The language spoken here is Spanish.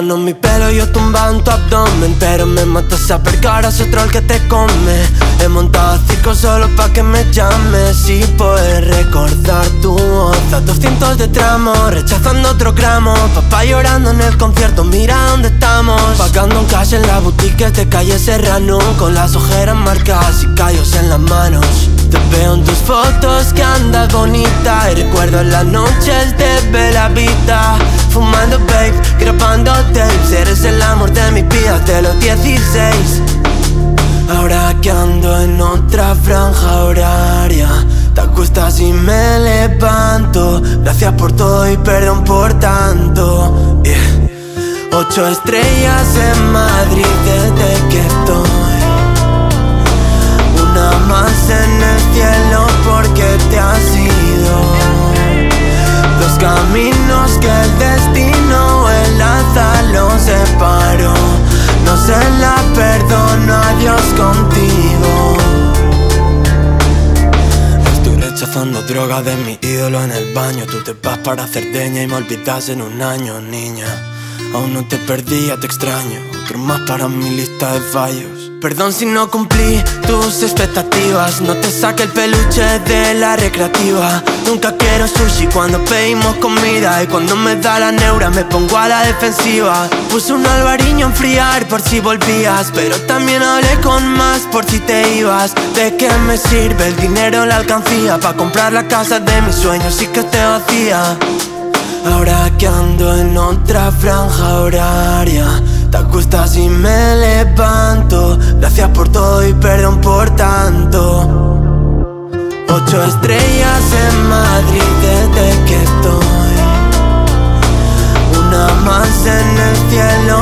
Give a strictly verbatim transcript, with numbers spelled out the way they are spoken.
mano mi pelo, yo tumbado en tu abdomen. Pero me mató saber que ahora soy troll que te come. He montado circo solo pa' que me llames y poder recordar tu voz. A doscientos de tramo, rechazando otro gramo. Papá llorando en el concierto, mira dónde estamos. Pagando un cash en la boutique de calle Serrano, con las ojeras marcadas y callos en las manos. Te veo en tus fotos que andas bonita y recuerdo las noches de Bella Vita. Fumando vape, grabando tapes, eres el amor de mi vida de los dieciséis. Ahora que ando en otra franja horaria, te acuestas y me levanto. Gracias por todo y perdón por tanto, yeah. Ocho estrellas en Madrid desde que estoy. Una más en el cielo porque te has ido. Dos caminos que el destino enlaza, los separó. No se la perdono, adiós contigo. Estoy rechazando droga de mi ídolo en el baño. Tú te vas para Cerdeña y me olvidas en un año, niña. Aún no te perdí, ya te extraño. Otro más para mi lista de fallos. Perdón si no cumplí tus expectativas. No te saqué el peluche de la recreativa. Nunca quiero sushi cuando pedimos comida. Y cuando me da la neura me pongo a la defensiva. Puse un albariño a enfriar por si volvías, pero también hablé con más por si te ibas. ¿De qué me sirve el dinero, la alcancía, pa' comprar la casa de mis sueños y que esté vacía? Ahora que ando en otra franja horaria, te acuestas y me levanto. Gracias por todo y perdón por tanto. Ocho estrellas en Madrid desde que estoy. Una más en el cielo